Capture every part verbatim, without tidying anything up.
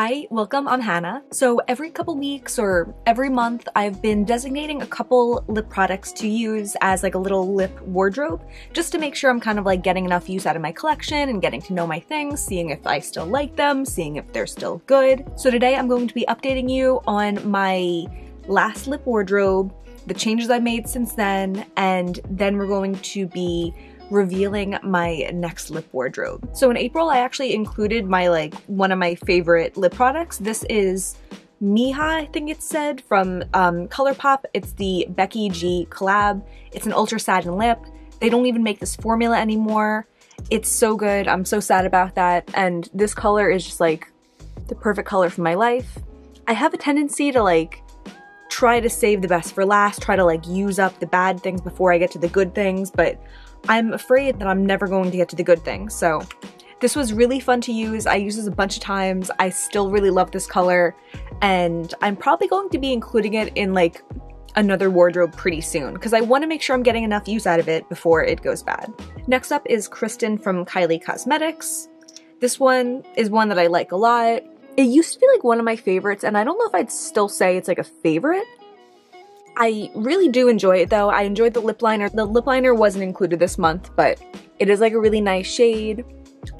Hi, welcome, I'm Hannah. So every couple weeks or every month, I've been designating a couple lip products to use as like a little lip wardrobe, just to make sure I'm kind of like getting enough use out of my collection and getting to know my things, seeing if I still like them, seeing if they're still good. So today I'm going to be updating you on my last lip wardrobe, the changes I've made since then, and then we're going to be revealing my next lip wardrobe. So in April, I actually included my like one of my favorite lip products. This is Mija, I think it's said, from um, Colourpop. It's the Becky G collab. It's an ultra satin lip. They don't even make this formula anymore. It's so good. I'm so sad about that. And this color is just like the perfect color for my life. I have a tendency to like try to save the best for last, try to like use up the bad things before I get to the good things, but I'm afraid that I'm never going to get to the good thing. So this was really fun to use. I used this a bunch of times. I still really love this color, and I'm probably going to be including it in like another wardrobe pretty soon because I want to make sure I'm getting enough use out of it before it goes bad. Next up is Kristen from Kylie Cosmetics. This one is one that I like a lot. It used to be like one of my favorites, and I don't know if I'd still say it's like a favorite. I really do enjoy it though. I enjoyed the lip liner. The lip liner wasn't included this month, but it is like a really nice shade.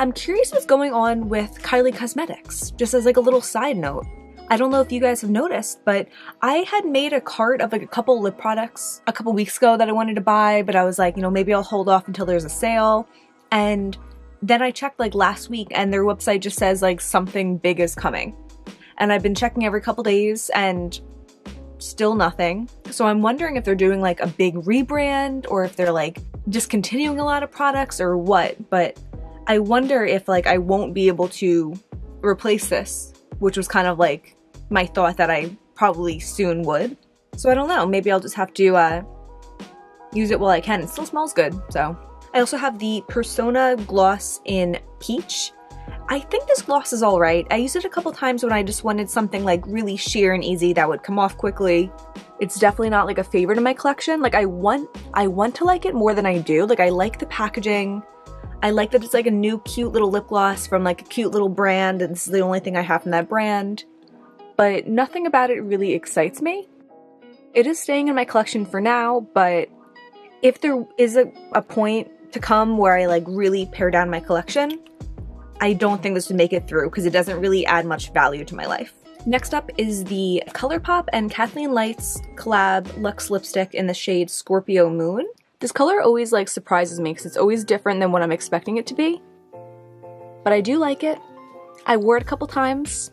I'm curious what's going on with Kylie Cosmetics, just as like a little side note. I don't know if you guys have noticed, but I had made a cart of like a couple lip products a couple weeks ago that I wanted to buy, but I was like, you know, maybe I'll hold off until there's a sale. And then I checked like last week and their website just says like something big is coming. And I've been checking every couple days and still nothing. So I'm wondering if they're doing like a big rebrand or if they're like discontinuing a lot of products or what, but I wonder if like I won't be able to replace this, which was kind of like my thought that I probably soon would. So I don't know, maybe I'll just have to uh, use it while I can. It still smells good, so. I also have the Persona gloss in Peach. I think this gloss is alright. I used it a couple times when I just wanted something like really sheer and easy that would come off quickly. It's definitely not like a favorite in my collection. Like I want I want to like it more than I do. Like I like the packaging. I like that it's like a new cute little lip gloss from like a cute little brand, and this is the only thing I have from that brand. But nothing about it really excites me. It is staying in my collection for now, but if there is a, a point to come where I like really pare down my collection, I don't think this would make it through because it doesn't really add much value to my life. Next up is the Colourpop and Kathleen Lights collab Luxe Lipstick in the shade Scorpio Moon. This color always like surprises me because it's always different than what I'm expecting it to be. But I do like it. I wore it a couple times.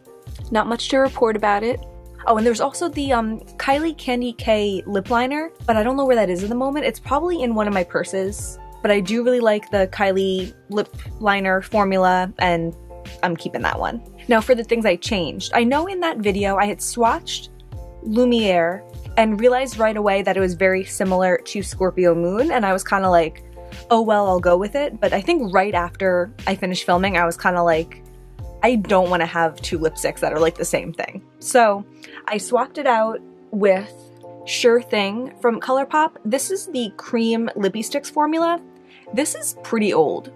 Not much to report about it. Oh, and there's also the um, Kylie Candy K lip liner, but I don't know where that is at the moment. It's probably in one of my purses. But I do really like the Kylie lip liner formula, and I'm keeping that one. Now for the things I changed. I know in that video I had swatched Lumiere and realized right away that it was very similar to Scorpio Moon, and I was kind of like, oh well, I'll go with it. But I think right after I finished filming, I was kind of like, I don't want to have two lipsticks that are like the same thing. So I swapped it out with Sure Thing from Colourpop. This is the Cream Lippy Sticks formula. This is pretty old.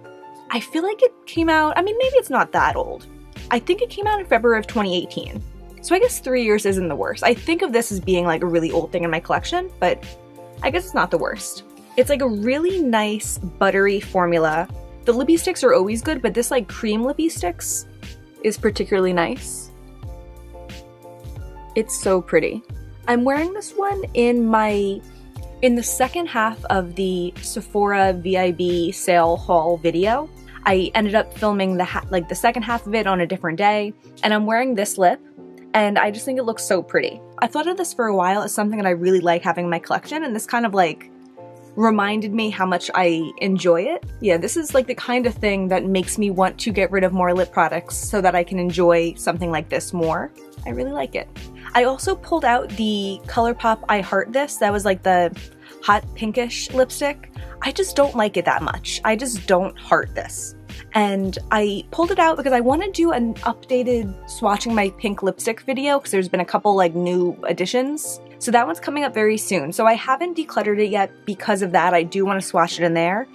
I feel like it came out, I mean, maybe it's not that old. I think it came out in February of twenty eighteen. So I guess three years isn't the worst. I think of this as being like a really old thing in my collection, but I guess it's not the worst. It's like a really nice buttery formula. The lippy sticks are always good, but this like cream lippy sticks is particularly nice. It's so pretty. I'm wearing this one in my In the second half of the Sephora V I B sale haul video. I ended up filming the ha like the second half of it on a different day, and I'm wearing this lip, and I just think it looks so pretty. I thought of this for a while as something that I really like having in my collection, and this kind of like reminded me how much I enjoy it. Yeah, this is like the kind of thing that makes me want to get rid of more lip products so that I can enjoy something like this more. I really like it. I also pulled out the Colourpop I Heart This. That was like the hot pinkish lipstick. I just don't like it that much. I just don't heart this. And I pulled it out because I want to do an updated swatching my pink lipstick video because there's been a couple like new additions. So that one's coming up very soon. So I haven't decluttered it yet because of that. I do want to swatch it in there,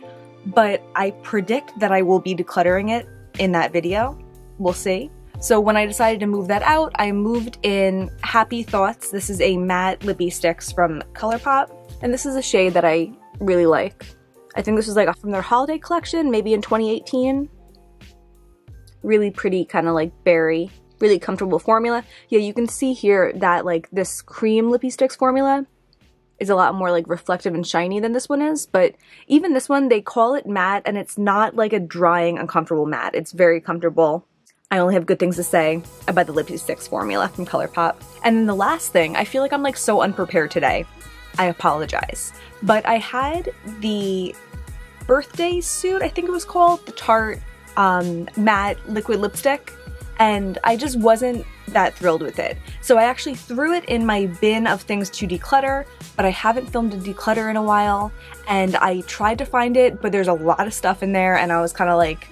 but I predict that I will be decluttering it in that video. We'll see. So when I decided to move that out, I moved in Happy Thoughts. This is a matte lippy sticks from Colourpop, and this is a shade that I really like. I think this is like from their holiday collection, maybe in twenty eighteen. Really pretty, kind of like berry, really comfortable formula. Yeah, you can see here that like this cream lippy sticks formula is a lot more like reflective and shiny than this one is, but even this one, they call it matte, and it's not like a drying, uncomfortable matte. It's very comfortable. I only have good things to say about the lippy sticks formula from Colourpop. And then the last thing, I feel like I'm like so unprepared today. I apologize. But I had the birthday suit, I think it was called, the Tarte um, matte liquid lipstick, and I just wasn't that thrilled with it. So I actually threw it in my bin of things to declutter, but I haven't filmed a declutter in a while, and I tried to find it, but there's a lot of stuff in there, and I was kind of like,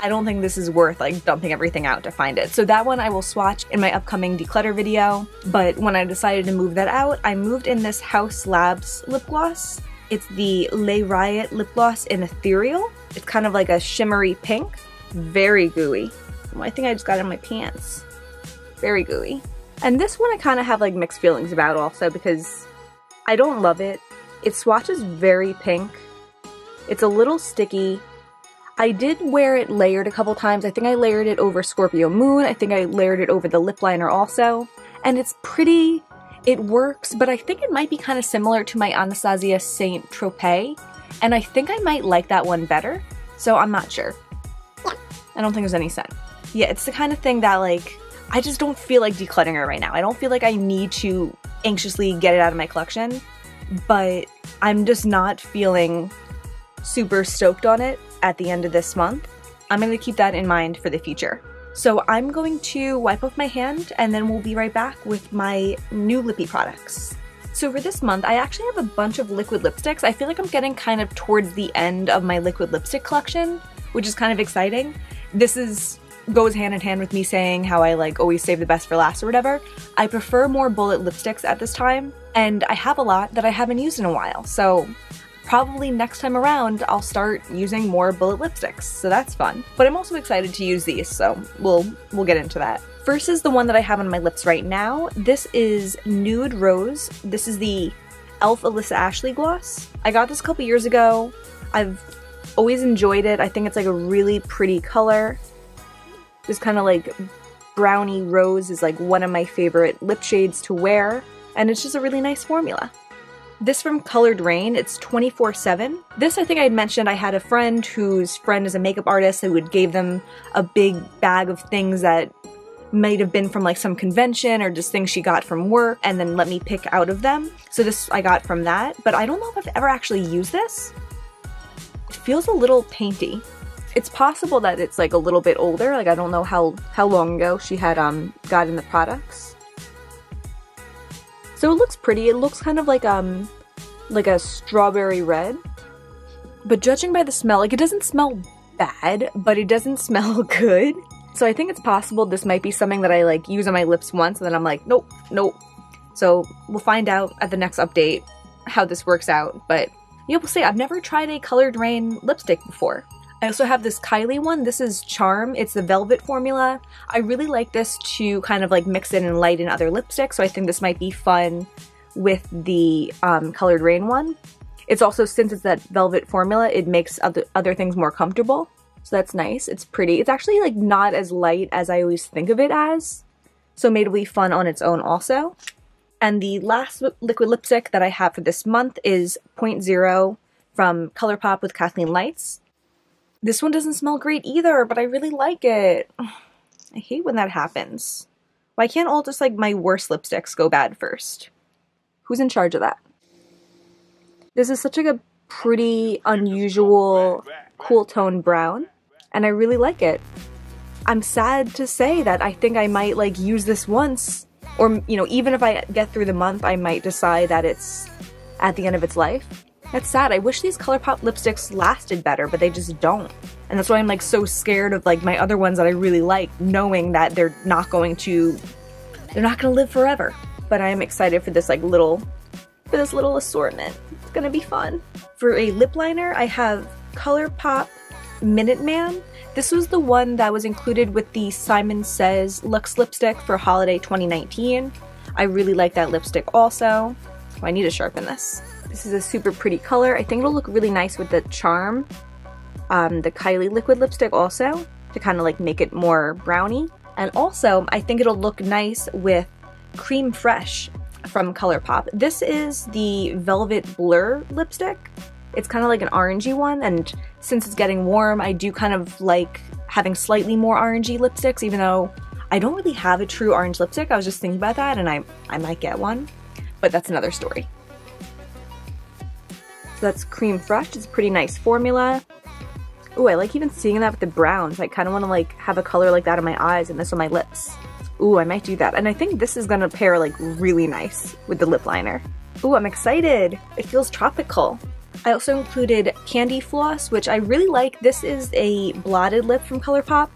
I don't think this is worth like dumping everything out to find it. So that one I will swatch in my upcoming declutter video, but when I decided to move that out, I moved in this Haus Labs lip gloss. It's the Le Riot lip gloss in Ethereal. It's kind of like a shimmery pink, very gooey. I think I just got it in my pants. Very gooey. And this one I kind of have like mixed feelings about also, because I don't love it. It swatches very pink. It's a little sticky. I did wear it layered a couple times. I think I layered it over Scorpio Moon. I think I layered it over the lip liner also. And it's pretty. It works, but I think it might be kind of similar to my Anastasia Saint Tropez. And I think I might like that one better. So I'm not sure. I don't think there's any scent. Yeah, it's the kind of thing that like, I just don't feel like decluttering it right now. I don't feel like I need to anxiously get it out of my collection, but I'm just not feeling super stoked on it at the end of this month. I'm going to keep that in mind for the future. So I'm going to wipe off my hand, and then we'll be right back with my new lippy products. So for this month, I actually have a bunch of liquid lipsticks. I feel like I'm getting kind of towards the end of my liquid lipstick collection, which is kind of exciting. This is goes hand in hand with me saying how I like always save the best for last or whatever. I prefer more bullet lipsticks at this time, and I have a lot that I haven't used in a while, so probably next time around I'll start using more bullet lipsticks, so that's fun. But I'm also excited to use these, so we'll we'll get into that. First is the one that I have on my lips right now. This is Nude Rose. This is the E L F Alissa Ashley gloss. I got this a couple years ago. I've always enjoyed it. I think it's like a really pretty color. This kind of like browny rose is like one of my favorite lip shades to wear, and it's just a really nice formula. This from Coloured Raine, it's twenty-four seven. This I think I had mentioned, I had a friend whose friend is a makeup artist who would gave them a big bag of things that might have been from like some convention or just things she got from work, and then let me pick out of them. So this I got from that, but I don't know if I've ever actually used this. It feels a little painty. It's possible that it's like a little bit older, like I don't know how, how long ago she had um, gotten the products. So it looks pretty, it looks kind of like um, like a strawberry red. But judging by the smell, like it doesn't smell bad, but it doesn't smell good. So I think it's possible this might be something that I like use on my lips once and then I'm like, nope, nope. So we'll find out at the next update how this works out, but yeah, we'll see. I've never tried a Coloured Raine lipstick before. I also have this Kylie one. This is Charm. It's the velvet formula. I really like this to kind of like mix in and lighten other lipsticks, so I think this might be fun with the um, Coloured Raine one. It's also, since it's that velvet formula, it makes other, other things more comfortable, so that's nice. It's pretty. It's actually like not as light as I always think of it as, so maybe it'll be fun on its own also. And the last liquid lipstick that I have for this month is Point Zero from Colourpop with Kathleen Lights. This one doesn't smell great either, but I really like it. I hate when that happens. Why can't all just like my worst lipsticks go bad first? Who's in charge of that? This is such like a pretty, unusual, cool tone brown, and I really like it. I'm sad to say that I think I might like use this once, or you know, even if I get through the month, I might decide that it's at the end of its life. That's sad. I wish these Colourpop lipsticks lasted better, but they just don't. And that's why I'm like so scared of like my other ones that I really like, knowing that they're not going to, they're not going to live forever. But I am excited for this like little, for this little assortment. It's going to be fun. For a lip liner, I have Colourpop Minute Man. This was the one that was included with the Simon Says Luxe lipstick for holiday twenty nineteen. I really like that lipstick also. Oh, I need to sharpen this. This is a super pretty color. I think it'll look really nice with the Charm, um, the Kylie liquid lipstick also, to kind of like make it more brownie. And also, I think it'll look nice with Creme Fresh from Colourpop. This is the Velvet Blur lipstick. It's kind of like an orangey one, and since it's getting warm, I do kind of like having slightly more orangey lipsticks, even though I don't really have a true orange lipstick. I was just thinking about that, and I, I might get one, but that's another story. So that's Creme Fresh. It's a pretty nice formula. Ooh, I like even seeing that with the browns. I kind of want to like have a color like that on my eyes and this on my lips. Ooh, I might do that. And I think this is going to pair like really nice with the lip liner. Ooh, I'm excited. It feels tropical. I also included Candy Floss, which I really like. This is a blotted lip from Colourpop.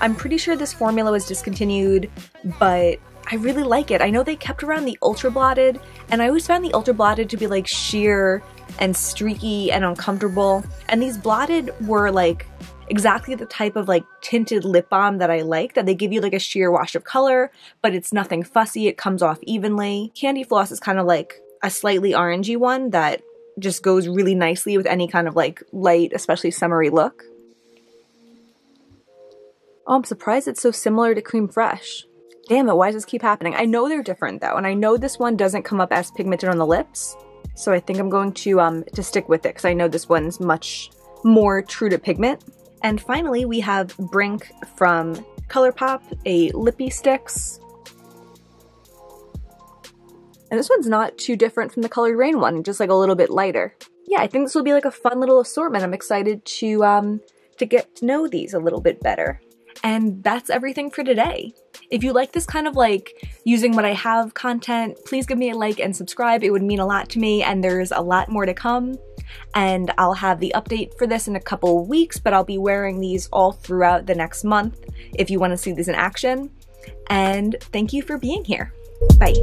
I'm pretty sure this formula was discontinued, but I really like it. I know they kept around the ultra blotted, and I always found the ultra blotted to be like sheer and streaky and uncomfortable, and these blotted were like exactly the type of like tinted lip balm that I like, that they give you like a sheer wash of color, but it's nothing fussy, it comes off evenly. Candy Floss is kind of like a slightly orangey one that just goes really nicely with any kind of like light, especially summery look. Oh, I'm surprised it's so similar to Creme Fresh. Damn it, why does this keep happening? I know they're different though, and I know this one doesn't come up as pigmented on the lips, so I think I'm going to um, to stick with it because I know this one's much more true to pigment. And finally, we have Brink from Colourpop, a lippy sticks. And this one's not too different from the Coloured Raine one, just like a little bit lighter. Yeah, I think this will be like a fun little assortment. I'm excited to, um, to get to know these a little bit better. And that's everything for today. If you like this kind of like using what I have content, please give me a like and subscribe. It would mean a lot to me, and there's a lot more to come. And I'll have the update for this in a couple weeks, but I'll be wearing these all throughout the next month if you want to see these in action. And thank you for being here. Bye.